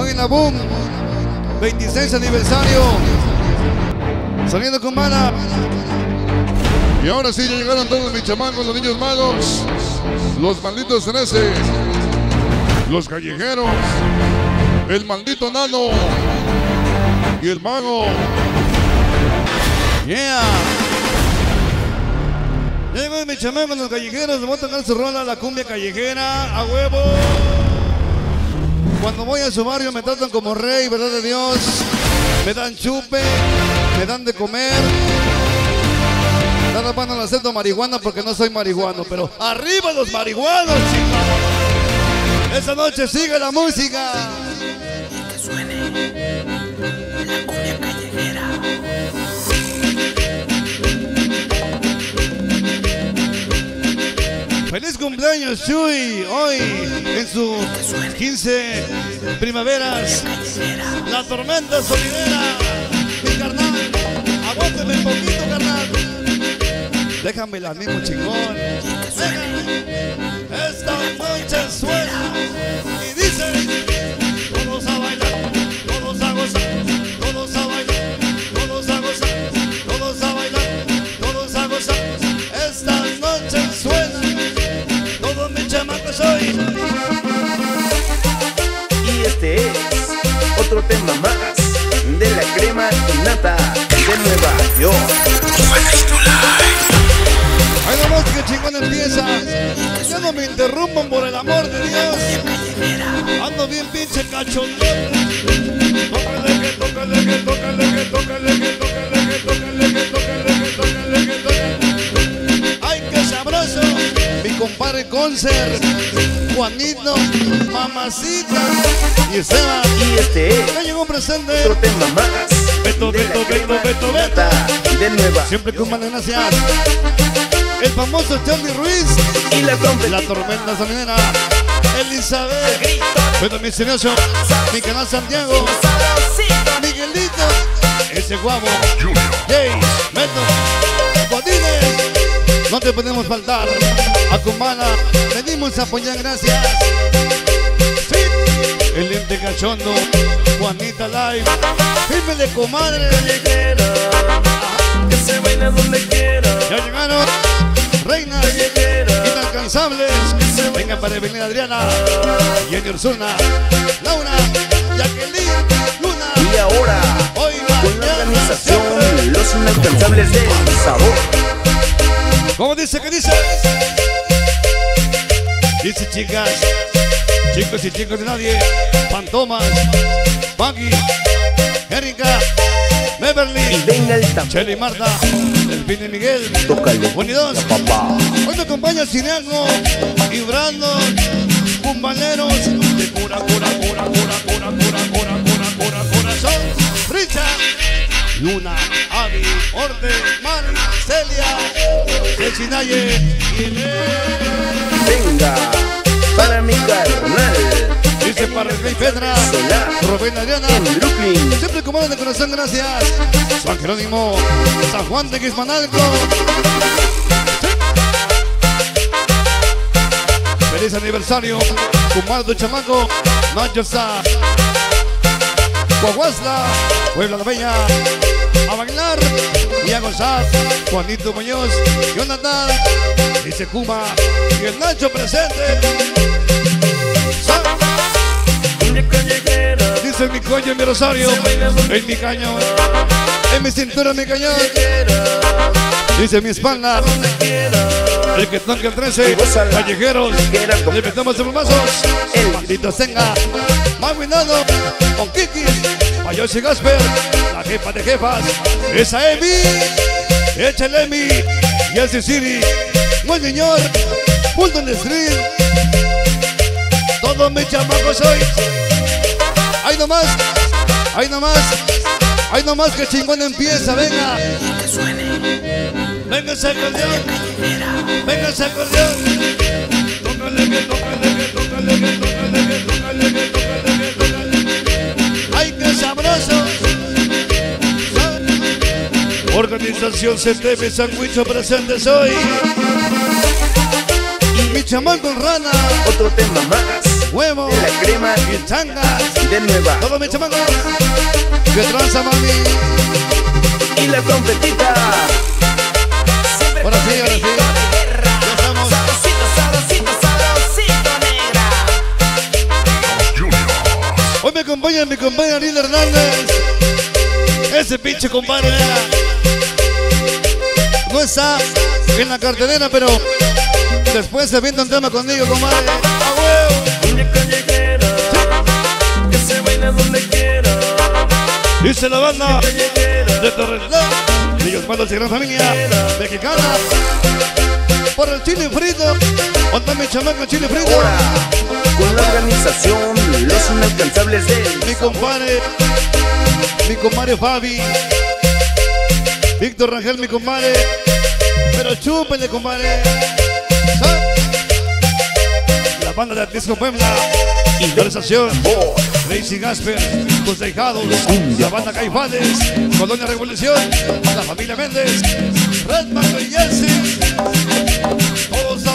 Hoy en la Boom, 26 aniversario. Sonido Kumbala. Y ahora sí, ya llegaron todos mis chamacos, los niños malos, los malditos 13, los callejeros, el maldito nano y el mago. Yeah. Llegó mi chamaco, los callejeros, les voy a tocar su rola, la cumbia callejera, a huevo. Cuando voy a su barrio me tratan como rey, verdad de Dios. Me dan chupe, me dan de comer. Nada más no le acepto marihuana porque no soy marihuano, pero ¡arriba los marihuanos, chicos! Esta noche sigue la música. Que suene la cumbia callejera. ¡Feliz cumpleaños, Chuy! Hoy, en sus 15 primaveras, la tormenta sonidera. Mi carnal, aguánteme un poquito, carnal. Déjame la mismo, chingón. Esta noche suena y dice: todos a bailar, todos a gozar, todos a bailar, todos a gozar, todos a bailar, todos a gozar. Esta noche suena. Y este es otro tema más de la crema y nata de Nueva York. Ay, no más que chingón empieza. Ya no me interrumpan, por el amor de Dios. Ando bien pinche cachondón. Tócale que, tócale que, tócale que, tócale que, tócale que, tócale que, tócale que, tócale que, tócale. Ay, qué sabroso. Mi compadre Concert, Juanito, Mamacita y Esteban. Y este es ya llegó presente otro tema más. Beto, Beto, Beto, Beto, Beto de Nueva. Siempre con malenacia. El famoso Charlie Ruiz y la tormenta sonidera. Elizabeth, Beto Misterioso, mi canal Santiago, Miguelito, ese guapo, Jay, Beto, Godínez. No te podemos faltar, a Kumbala venimos a apoyar, gracias. Sí. El Lente Cachondo, Juanita Live, fírmele comadre. Callejera, que se baila donde quiera. Ya llegaron, reinas callejera, inalcanzables. Venga para venir Adriana, Jenny Ursuna, Laura, Jacqueline, Luna. Y ahora, hoy con la organización siempre. Los inalcanzables de sabor. ¿Cómo dice? ¿Qué dice? Dice chicas, chicos y chicos de nadie, Pantomas, Maggie, Erika, Beverly, Chely Marta, Delfín y Miguel, Unidos, hoy te acompaña Cineago y Brandon, Cumbaleros, de cura, cura, cura, cura, cura, cura, cura, cura, corazón, Richa. Luna, Avi, Orde, Mari, Celia, Chechinaye y Leo. Venga, para mi carnal. Dice para el Rey Pedra, Rubén Adriana, en Brooklyn. Siempre comando de corazón, gracias. San Jerónimo, San Juan de Guismanalco. Sí. Feliz aniversario, Cumardo Chamaco, Nacho Sá. Guaguasla, Puebla la Bella, a bailar y a gozar. Juanito Muñoz, Jonathan, dice Cuba y el Nacho presente. Dice mi coño, mi rosario, en mi cañón, en mi cintura, mi cañón. Dice mi espalda, el que toca el 13, callejeros, le metemos los mazos, maldito Senga, Maguinado, con Kiki, Payos y Gasper, la jefa de jefas, esa Emi, échale Emi, y el Ciciri, buen señor, Fulton Street, todos mis chamacos hoy, ahí nomás, ahí nomás, ahí nomás que chingón empieza, venga. Venga ese acordeón, venga ese acordeón. Tócale que, tócale que, tócale que, tócale que, tócale que, tócale que, tócale que. ¡Ay, qué sabroso! Organización CTV Sanguicho presentes hoy. Mi chamán con rana. Otro tema más huevos, guichangas de nueva. Todos mis chamacos, que tranza mami. Y la trompetita. Ahora sí, ahora sí. Hoy me acompaña mi compañera Linda Hernández. Ese pinche compadre no está en la cartelera, pero después se avienta un tema conmigo, compadre. ¡A huevo! Cumbia callejera, que se baila donde quiera. Dice la banda de Torreslán, de Yosmalos y gran familia mexicana. Por el chile frito, onda mi chamaco chile frito. Hola, con la organización Los Inalcanzables de mi compadre Fabi, Víctor Rangel, mi compadre. Pero chúpenle, compadre. La banda de Atlisco Puebla, Indorización, Lacey Gasper, José Hijados, la banda Caifanes, Colonia Revolución, la familia Méndez, Redman y Jesse. Todos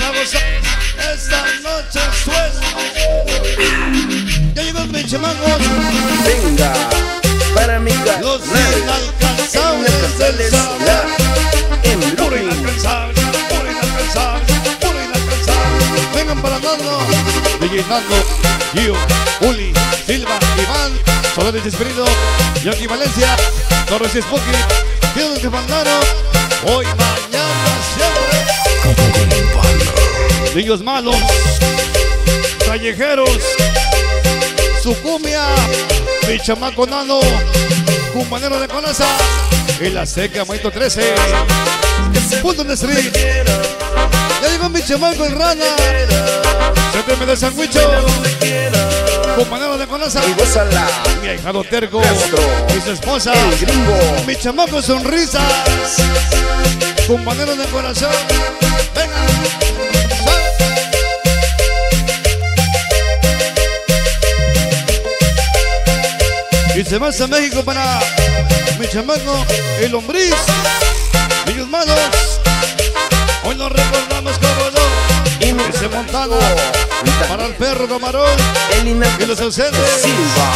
a gozar esta noche suelta. Ya llegó mi chamaco. Venga, para mi casa. Los Inalcanzables del Solar. Puro inalcanzable, puro inalcanzable, puro inalcanzable. Vengan para Nando, DJ Nando, Gio, Uli, Silva, Iván, Soledad y Espíritu, Yoki Valencia, Torres y Spooky. Tienen que mandaron hoy, mañana, siempre. Niños malos, callejeros, su cumbia, mi chamaco nano, cumbanero de Conaza, en la seca, momento 13, punto de street. Ya llegó mi chamaco en rana, se teme de sanguicho, cumbanero de Conaza, mi ahijado terco, y su esposa, mi chamaco sonrisas, cumbanero de corazón, venga. Y se va a México para mi chamaco, el Lombriz, niños malos. Hoy nos recordamos como no. Y mi se Montana, para el perro camarón, y los ausentes. Silva.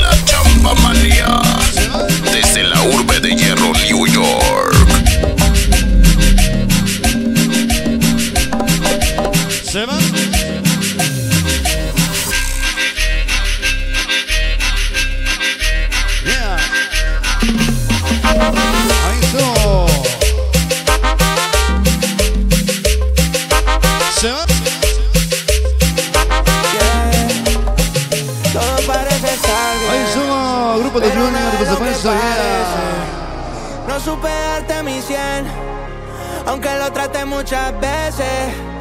La chamba manía, desde la urbe de hierro, New York. Se va. Yeah. Ahí estuvo. Se va. Todo parece estar bien. Ahí estuvo. Grupo de Junior, pues se parece. No supe darte mi 100, aunque lo traté muchas veces.